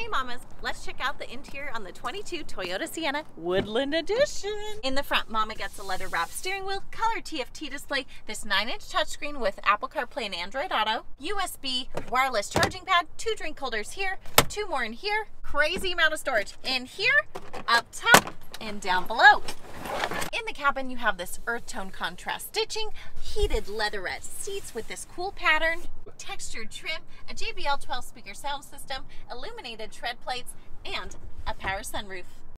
Hey mamas, let's check out the interior on the 22 Toyota Sienna Woodland Edition. In the front, mama gets a leather wrapped steering wheel, color TFT display, this 9-inch touchscreen with Apple CarPlay and Android Auto, USB, wireless charging pad, 2 drink holders here, 2 more in here, crazy amount of storage in here, up top, and down below. In the cabin, you have this earth tone contrast stitching, heated leatherette seats with this cool pattern, textured trim, a JBL 12-speaker sound system, illuminated tread plates, and a power sunroof.